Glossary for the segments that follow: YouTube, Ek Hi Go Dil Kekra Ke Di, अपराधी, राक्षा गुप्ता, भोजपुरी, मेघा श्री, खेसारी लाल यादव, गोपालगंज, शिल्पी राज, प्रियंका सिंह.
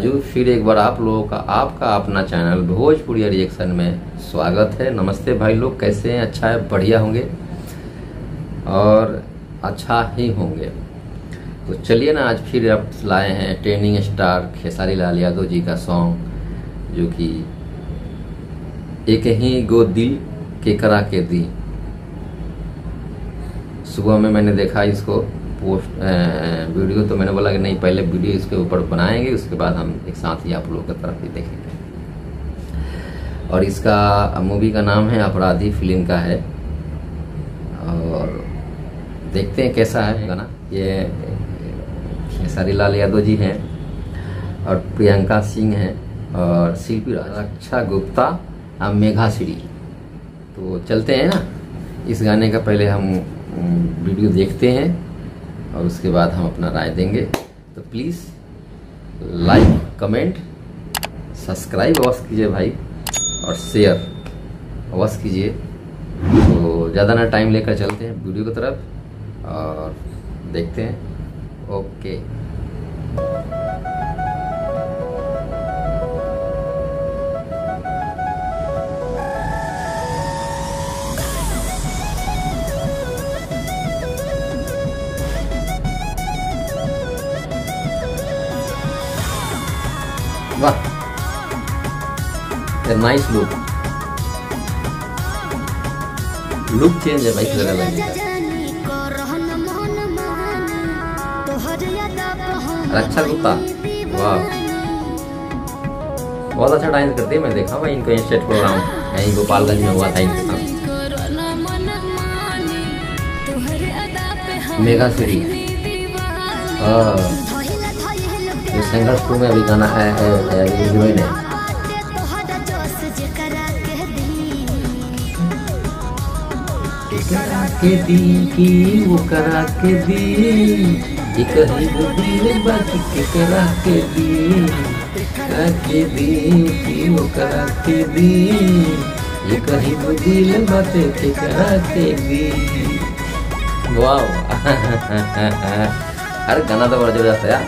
राजू, फिर एक बार आप लोगों का आपका अपना चैनल भोजपुरी रिएक्शन में स्वागत है। नमस्ते भाई लोग, कैसे हैं? अच्छा है, बढ़िया होंगे और अच्छा ही होंगे। तो चलिए ना, आज फिर आप लाए हैं ट्रेनिंग स्टार खेसारी लाल यादव जी का सॉन्ग, जो कि एक ही गो दिल केकरा के दी। सुबह में मैंने देखा इसको पोस्ट वीडियो, तो मैंने बोला कि नहीं, पहले वीडियो इसके ऊपर बनाएंगे, उसके बाद हम एक साथ ही आप लोगों की तरफ भी देखेंगे। और इसका मूवी का नाम है अपराधी, फिल्म का है, और देखते हैं कैसा है गाना। ये खेसारी लाल यादव जी हैं और प्रियंका सिंह हैं और शिल्पी राज, राक्षा गुप्ता और मेघा श्री। तो चलते हैं ना, इस गाने का पहले हम वीडियो देखते हैं और उसके बाद हम अपना राय देंगे। तो प्लीज़ लाइक, कमेंट, सब्सक्राइब अवश्य कीजिए भाई, और शेयर अवश्य कीजिए। तो ज़्यादा ना टाइम लेकर चलते हैं वीडियो की तरफ और देखते हैं। ओके, वाह, नाइस लुक, लुक चेंज है भाई तेरा लड़की का। अच्छा गुप्ता, वाह, बहुत अच्छा डांस करते हैं। मैं देखा भाई इनको स्टेज प्रोग्राम यहीं गोपालगंज में हुआ था इनका। मेघा श्री, संघर्ष में अभी गाना है, हीरोइन है। करा के दी की वो करा के दी, एक ही गो दिल केकरा के दी, करा के दी की वो करा के दी, एक ही गो दिल केकरा के दी। वाह, अरे गाना तो बड़ा जोरदार था यार।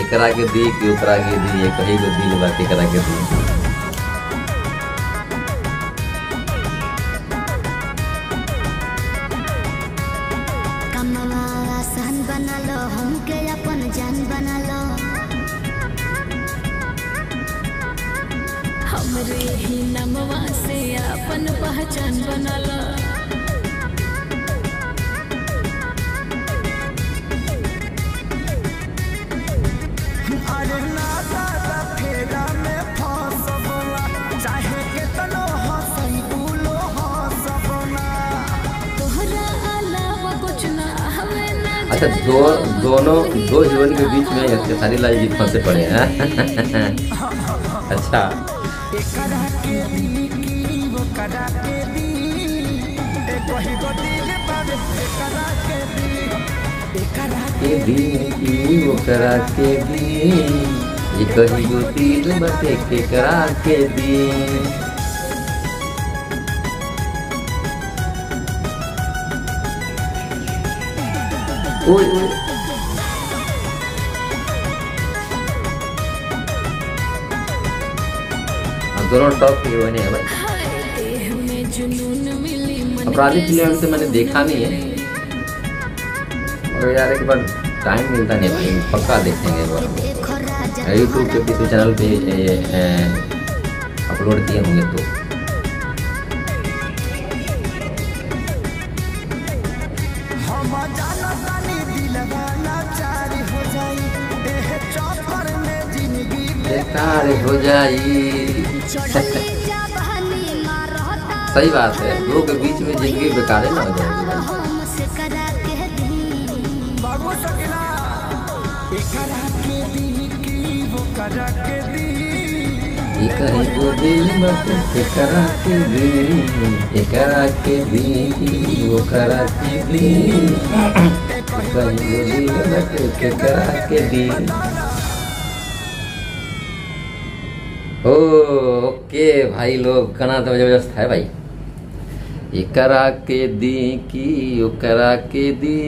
एकरा के दी की ओकरा के दी, एक ही गो दिल बातें करा के दी। कमवा आसान बना लो, हमके अपन जान बना लो, हमरे ही नामवा से अपन पहचान बना लो। अच्छा, दोनों हीरोइन के बीच में खेसारी लाल जी फंसे पड़े हैं। अच्छा, के दी वो करा के दी, एक ही गो दिल बातें केकरा के दी। ओए ओए, दोनों टॉप हीरोइन है भाई। अपराधी फिल्म से मैंने देखा नहीं है, मगर यार एक बार टाइम मिलता नहीं, पक्का देखेंगे एक बार। यूट्यूब के किसी चैनल पे अपलोड किए होंगे तो। हो सही बात है, लोगों के बीच में जिंदगी बेकार ना हो जाएगी। ओके भाई लोग, गाना तो जबरदस्त है भाई। ये करा के दी की वो करा के दी,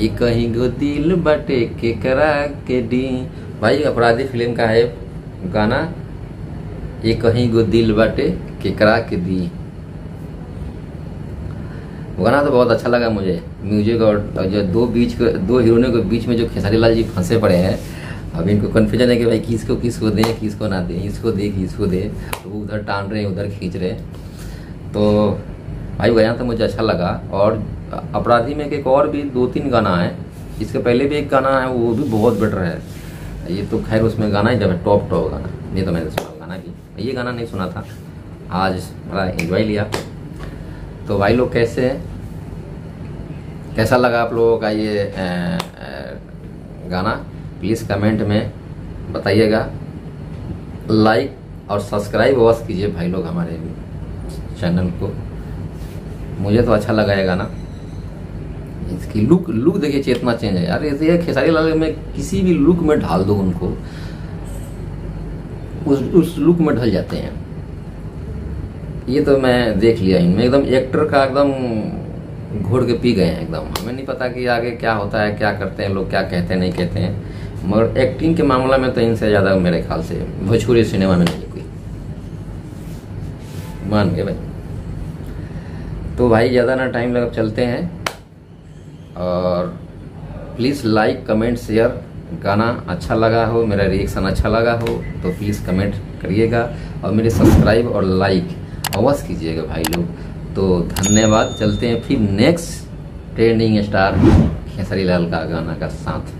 ये कहीं गो दिल बटे के करा के दी, भाई अपराधी फिल्म का है गाना एक ही गो दिल बाटे केकरा के दी। गाना तो बहुत अच्छा लगा मुझे, म्यूजिक और जो दो हीरोइनों के बीच में जो खेसारी लाल जी फंसे पड़े हैं, अब इनको कन्फ्यूजन है कि भाई किसको दें किसको ना दें, इसको दे तो वो उधर टान रहे हैं उधर खींच रहे हैं। तो भाई गाना तो मुझे अच्छा लगा। और अपराधी में एक और भी 2-3 गाना है, इसके पहले भी एक गाना है वो भी बहुत बेटर है। ये तो खैर उसमें गाना ही जब टॉप गाना, ये तो मैंने सुना गाना भी, ये गाना नहीं सुना था, आज बड़ा एंजॉय लिया। तो भाई लोग कैसे हैं, कैसा लगा आप लोगों का ये गाना, प्लीज़ कमेंट में बताइएगा। लाइक और सब्सक्राइब अवश्य कीजिए भाई लोग हमारे चैनल को। मुझे तो अच्छा लगा ये गाना, इसकी लुक देखिए चेतना चेंज है यार। ये खेसारी लाल में किसी भी लुक में ढाल दो उनको, उस लुक में ढल जाते हैं। ये तो मैं देख लिया इनमें एकदम एक्टर का एकदम घोड़ के पी गए हैं एकदम। हमें नहीं पता कि आगे क्या होता है, क्या करते हैं लोग, क्या कहते हैं नहीं कहते हैं, मगर एक्टिंग के मामला में तो इनसे ज़्यादा मेरे ख्याल से भोजपुरी सिनेमा में नहीं कोई मान गए भाई। तो भाई ज़्यादा ना टाइम लगा, चलते हैं। और प्लीज़ लाइक कमेंट शेयर, गाना अच्छा लगा हो, मेरा रिएक्शन अच्छा लगा हो तो प्लीज़ कमेंट करिएगा, और मेरे सब्सक्राइब और लाइक अवश्य कीजिएगा भाई लोग। तो धन्यवाद, चलते हैं फिर next trending star Khesari Lal का गाना का साथ।